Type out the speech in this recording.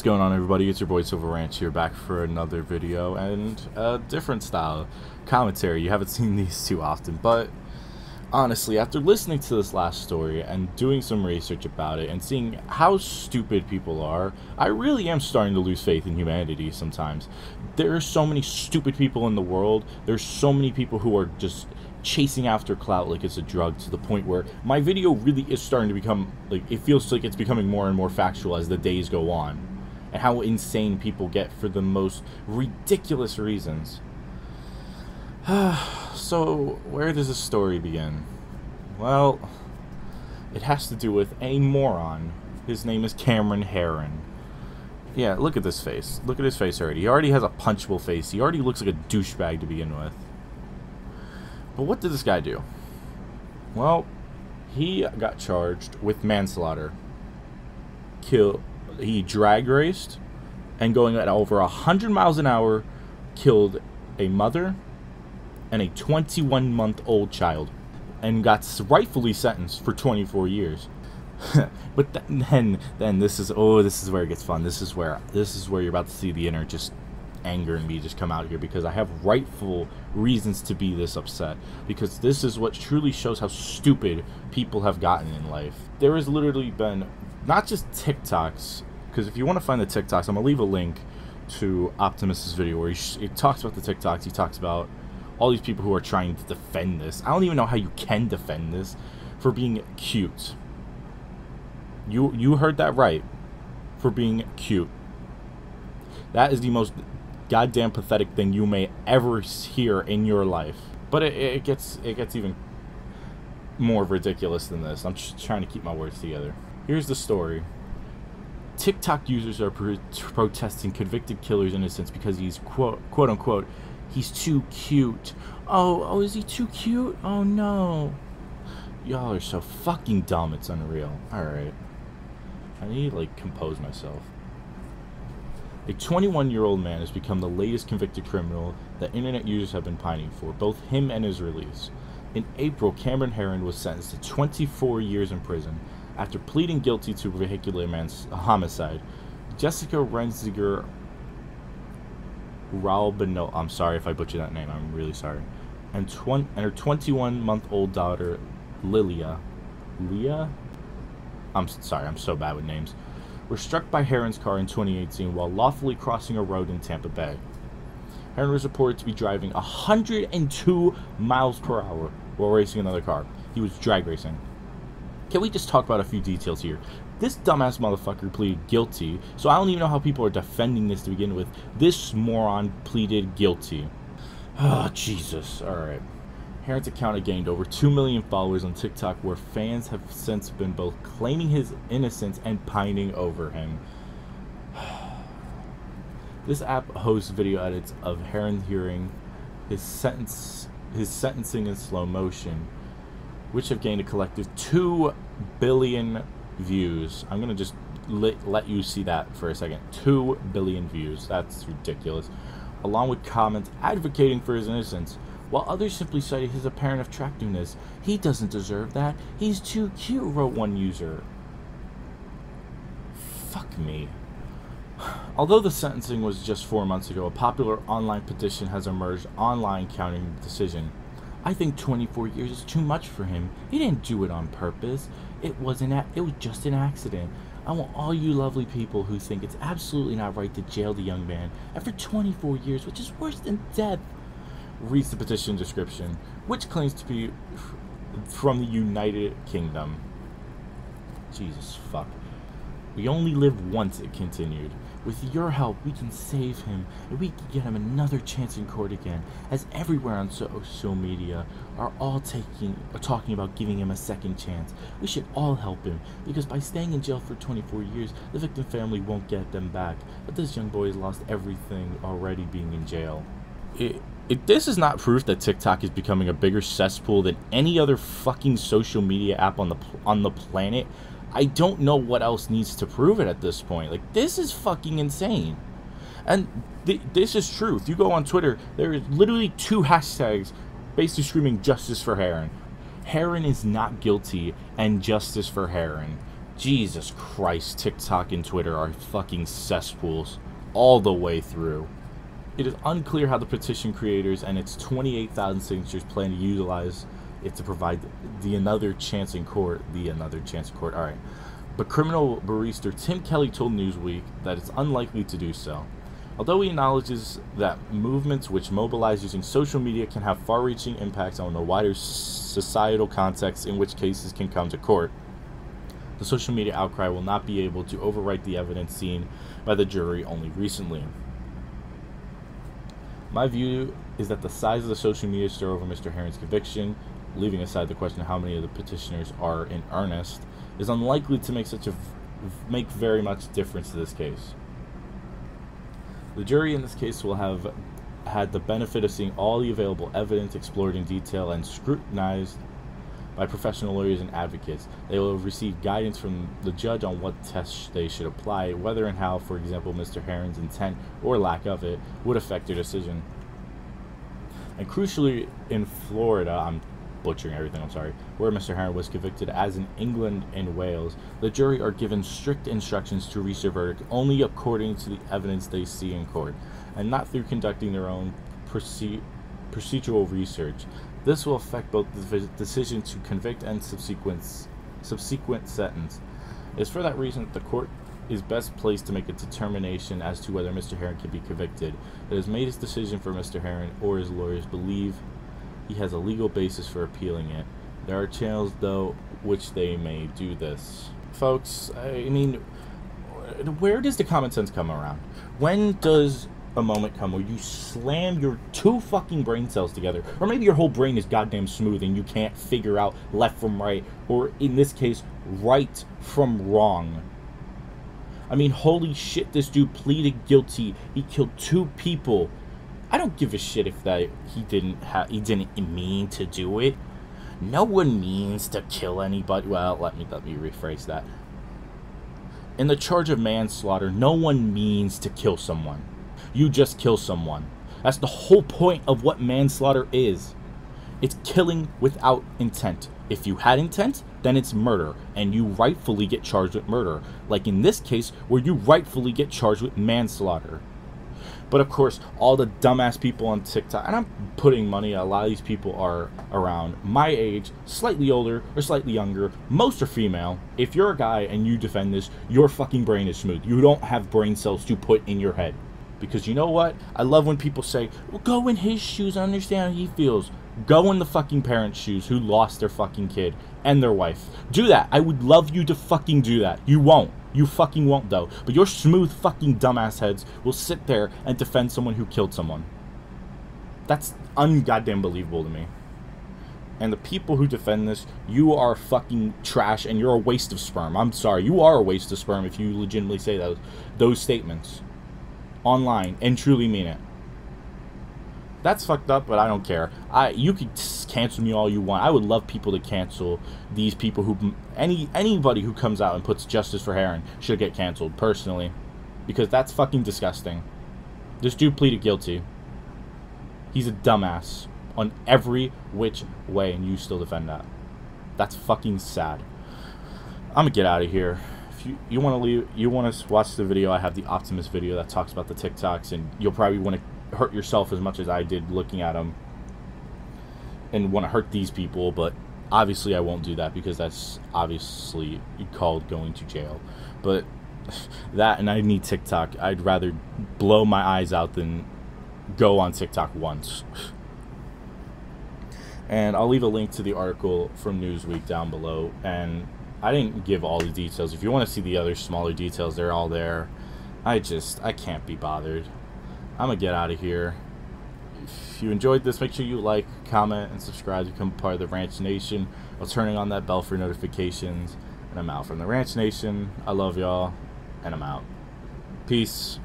What's going on, everybody? It's your boy Silver Ranch here, back for another video and a different style commentary. You haven't seen these too often, but honestly, after listening to this last story and doing some research about it and seeing how stupid people are, I really am starting to lose faith in humanity sometimes. There are so many stupid people in the world. There's so many people who are just chasing after clout like it's a drug, to the point where my video really is starting to become, like, it feels like it's becoming more and more factual as the days go on, and how insane people get for the most ridiculous reasons. So where does this story begin? Well, it has to do with a moron. His name is Cameron Herrin. Yeah, look at this face. Look at his face already. He already has a punchable face. He already looks like a douchebag to begin with. But what did this guy do? Well, he got charged with manslaughter. He drag raced, and going at over 100 miles an hour, killed a mother and a 21-month-old child, and got rightfully sentenced for 24 years. But then this is where it gets fun. This is where you're about to see the inner just anger in me just come out here, because I have rightful reasons to be this upset, because this is what truly shows how stupid people have gotten in life. There has literally been not just TikToks, because if you want to find the TikToks, I'm gonna leave a link to Optimus's video where he talks about the TikToks. He talks about all these people who are trying to defend this. I don't even know how you can defend this for being cute. You heard that right, for being cute. That is the most goddamn pathetic thing you may ever hear in your life. But it gets even more ridiculous than this. I'm just trying to keep my words together. Here's the story. TikTok users are protesting convicted killer's innocence because he's quote unquote, he's too cute. Oh, is he too cute? Oh no. Y'all are so fucking dumb, it's unreal. All right. I need to, like, compose myself. A 21-year-old man has become the latest convicted criminal that internet users have been pining for, both him and his release. In April, Cameron Herrin was sentenced to 24 years in prison after pleading guilty to vehicular homicide. Jessica Renziger Ralbino, I'm sorry if I butcher that name, I'm really sorry, and her 21-month-old daughter, Lilia. Leah? I'm sorry, I'm so bad with names. Were struck by Herrin's car in 2018 while lawfully crossing a road in Tampa Bay. Herrin was reported to be driving 102 miles per hour while racing another car. He was drag racing. Can we just talk about a few details here? This dumbass motherfucker pleaded guilty, so I don't even know how people are defending this to begin with. This moron pleaded guilty. Oh, Jesus. All right. Herrin's account had gained over 2 million followers on TikTok, where fans have since been both claiming his innocence and pining over him. This app hosts video edits of Herrin hearing his sentencing in slow motion, which have gained a collective 2 billion views. I'm gonna just let you see that for a second. 2 billion views, that's ridiculous. Along with comments advocating for his innocence, while others simply cited his apparent attractiveness. He doesn't deserve that. He's too cute, wrote one user. Fuck me. Although the sentencing was just 4 months ago, a popular online petition has emerged online countering the decision. I think 24 years is too much for him. He didn't do it on purpose. It was just an accident. I want all you lovely people who think it's absolutely not right to jail the young man after 24 years, which is worse than death. Reads the petition description, which claims to be from the United Kingdom. Jesus fuck. We only live once, it continued. With your help, we can save him, and we can get him another chance in court again, as everywhere on social media are all talking about giving him a second chance. We should all help him, because by staying in jail for 24 years, the victim family won't get them back. But this young boy has lost everything already being in jail. This is not proof that TikTok is becoming a bigger cesspool than any other fucking social media app on the planet, I don't know what else needs to prove it at this point. Like, this is fucking insane. And this is true. If you go on Twitter, there is literally 2 hashtags basically screaming justice for Herrin. Herrin is not guilty, and justice for Herrin. Jesus Christ, TikTok and Twitter are fucking cesspools all the way through. It is unclear how the petition creators and its 28,000 signatures plan to utilize it to provide the another chance in court. Alright. But criminal barrister Tim Kelly told Newsweek that it's unlikely to do so. Although he acknowledges that movements which mobilize using social media can have far-reaching impacts on a wider societal context in which cases can come to court, the social media outcry will not be able to overwrite the evidence seen by the jury only recently. My view is that the size of the social media stir over Mr. Herrin's conviction, leaving aside the question of how many of the petitioners are in earnest, is unlikely to make very much difference to this case. The jury in this case will have had the benefit of seeing all the available evidence explored in detail and scrutinized by professional lawyers and advocates. They will receive guidance from the judge on what tests they should apply, whether and how, for example, Mr. Herrin's intent or lack of it would affect their decision. And crucially, in Florida, I'm butchering everything, I'm sorry, where Mr. Herrin was convicted, as in England and Wales, the jury are given strict instructions to reach their verdict only according to the evidence they see in court, and not through conducting their own procedural research. This will affect both the decision to convict and subsequent sentence. It's for that reason that the court is best placed to make a determination as to whether Mr. Herrin can be convicted. It has made its decision for Mr. Herrin, or his lawyers believe he has a legal basis for appealing it. There are channels, though, which they may do this. Folks, I mean, where does the common sense come around? When does a moment come where you slam your two fucking brain cells together, or maybe your whole brain is goddamn smooth and you can't figure out left from right, or in this case, right from wrong? I mean, holy shit, this dude pleaded guilty. He killed two people. I don't give a shit if that he didn't mean to do it. No one means to kill anybody. Well, let me rephrase that. In the charge of manslaughter, no one means to kill someone. You just kill someone. That's the whole point of what manslaughter is. It's killing without intent. If you had intent, then it's murder, and you rightfully get charged with murder, like in this case where you rightfully get charged with manslaughter. But of course, all the dumbass people on TikTok, and I'm putting money, a lot of these people are around my age, slightly older or slightly younger, most are female. If you're a guy and you defend this, your fucking brain is smooth. You don't have brain cells to put in your head. Because you know what? I love when people say, well, go in his shoes, I understand how he feels. Go in the fucking parents' shoes who lost their fucking kid and their wife. Do that. I would love you to fucking do that. You won't. You fucking won't, though. But your smooth fucking dumbass heads will sit there and defend someone who killed someone. That's ungoddamn believable to me. And the people who defend this, you are fucking trash and you're a waste of sperm. I'm sorry. You are a waste of sperm if you legitimately say those statements online and truly mean it. That's fucked up, but I don't care. You could cancel me all you want. I would love people to cancel these people who... Anybody who comes out and puts justice for Herrin should get canceled, personally. Because that's fucking disgusting. This dude pleaded guilty. He's a dumbass on every which way, and you still defend that. That's fucking sad. I'm gonna get out of here. If you want to leave, you want to watch the video, I have the Optimus video that talks about the TikToks, and you'll probably want to hurt yourself as much as I did looking at them and want to hurt these people, but obviously I won't do that because that's obviously called going to jail. But that, and I need TikTok. I'd rather blow my eyes out than go on TikTok once. And I'll leave a link to the article from Newsweek down below, and I didn't give all the details. If you want to see the other smaller details, they're all there. I can't be bothered. I'm gonna get out of here. If you enjoyed this, make sure you like, comment, and subscribe to become part of the Ranch Nation, while turning on that bell for notifications. And I'm out from the Ranch Nation. I love y'all, and I'm out. Peace.